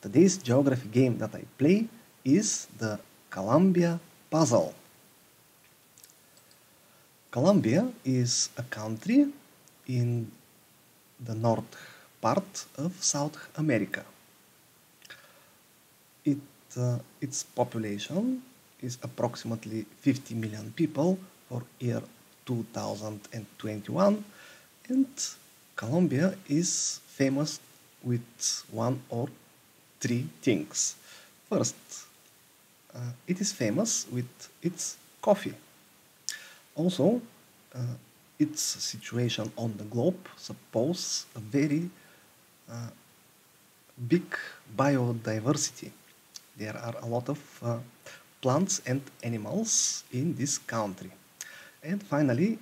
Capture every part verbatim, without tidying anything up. Today's geography game that I play is the Colombia puzzle. Colombia is a country in the north part of South America. It, uh, its population is approximately fifty million people for year two thousand twenty-one, and Colombia is famous with one or three things. First, uh, it is famous with its coffee. Also, uh, its situation on the globe supposes a very uh, big biodiversity. There are a lot of uh, plants and animals in this country. And finally,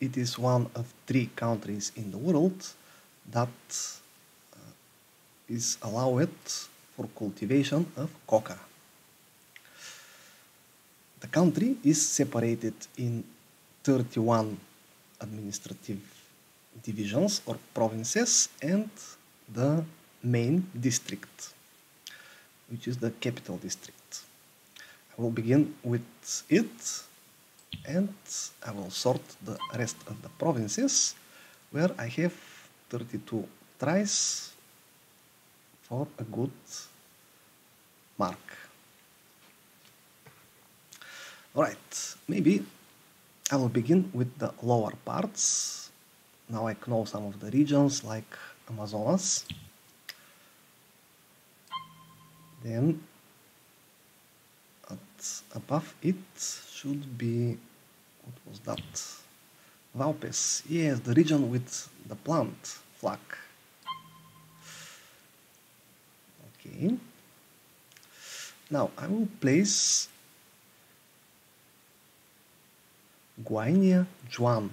it is one of three countries in the world that uh, is allowed for cultivation of coca. The country is separated in thirty-one administrative divisions or provinces and the main district, which is the capital district. I will begin with it and I will sort the rest of the provinces, where I have thirty-two tries for a good mark. Alright, maybe I will begin with the lower parts. Now I know some of the regions like Amazonas. Then at above it should be, what was that? Vaupés. Yes, the region with the plant flag. Okay. Now I will place Guainía, Juan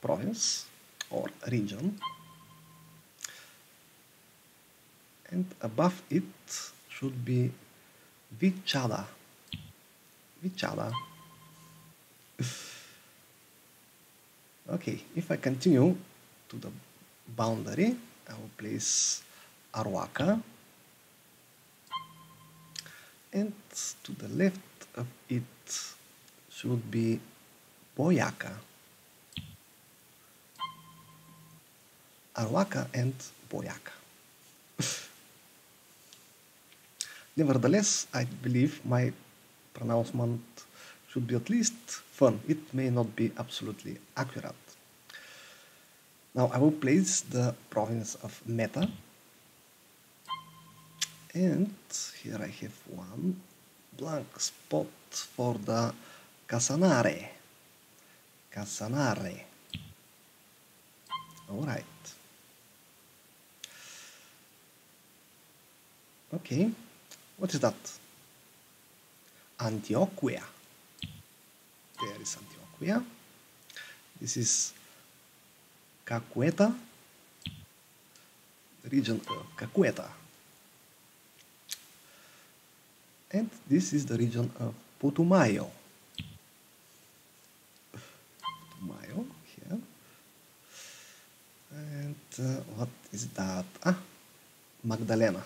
province or region, and above it should be Vichada. Vichada. Okay, if I continue to the boundary, I will place Arhuaca, and to the left of it should be Boyacá. Arhuaca and Boyacá. Nevertheless, I believe my pronouncement should be at least fun. It may not be absolutely accurate. Now I will place the province of Meta. And here I have one blank spot for the Casanare. Casanare. Alright. Okay, what is that? Antioquia. There is Antioquia. This is Caquetá, the region of Caquetá. And this is the region of Putumayo. Putumayo, here. And uh, what is that? Ah, Magdalena.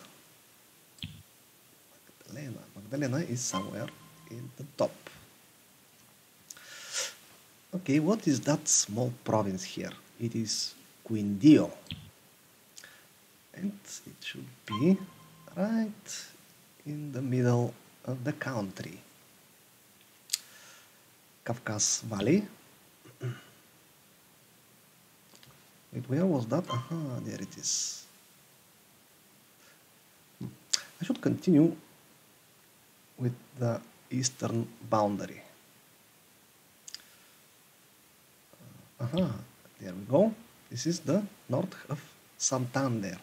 Magdalena. Magdalena is somewhere in the top. Okay, what is that small province here? It is Quindío. And it should be right in the middle of the country. Cauca's Valley. Wait, where was that? Aha, there it is. I should continue with the eastern boundary. Aha, there we go. This is the north of Santander.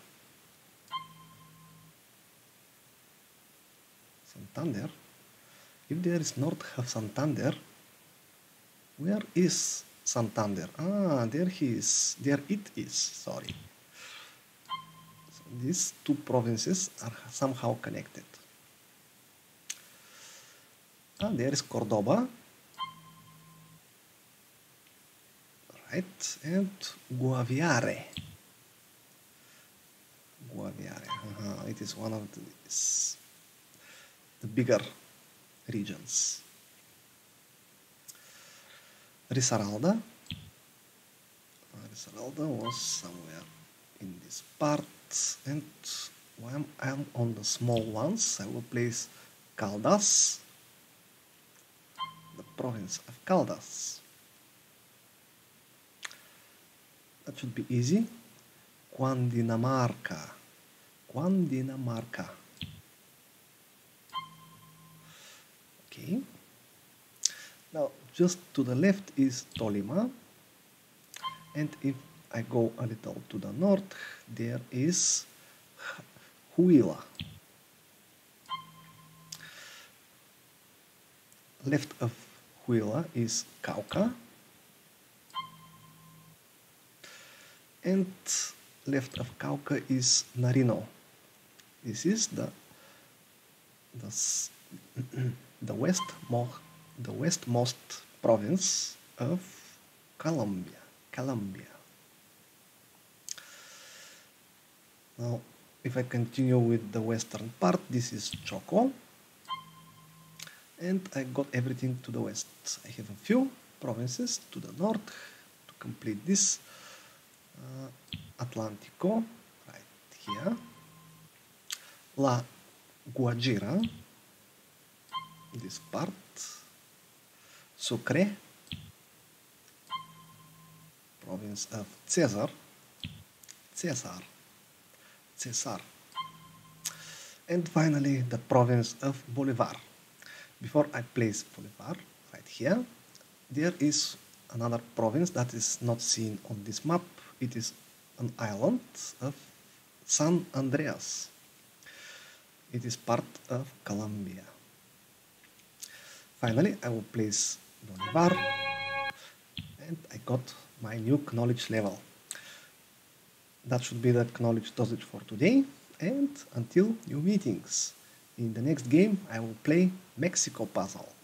Santander? If there is north of Santander, where is Santander? Ah, there he is. There it is, sorry. So these two provinces are somehow connected. Ah, there is Córdoba. Right, and Guaviare. Guaviare. Uh-huh. Uh, it is one of the, the bigger regions. Risaralda. Risaralda was somewhere in this part, and when I'm on the small ones, I will place Caldas, the province of Caldas. That should be easy. Cundinamarca. Cundinamarca. Okay. Now, just to the left is Tolima. And if I go a little to the north, there is Huila. Left of Huila is Cauca. And left of Cauca is Nariño. This is the the, the west mo, the westmost province of Colombia. Colombia. Now, if I continue with the western part, this is Chocó, and I got everything to the west. I have a few provinces to the north to complete this. Uh, Atlántico, right here, La Guajira, this part, Sucre, province of Cesar, Cesar, Cesar, and finally the province of Bolívar. Before I place Bolívar, right here, there is another province that is not seen on this map. It is an island of San Andrés. It is part of Colombia. Finally, I will place Bolívar, and I got my new knowledge level. That should be the knowledge dosage for today, and until new meetings. In the next game, I will play Mexico puzzle.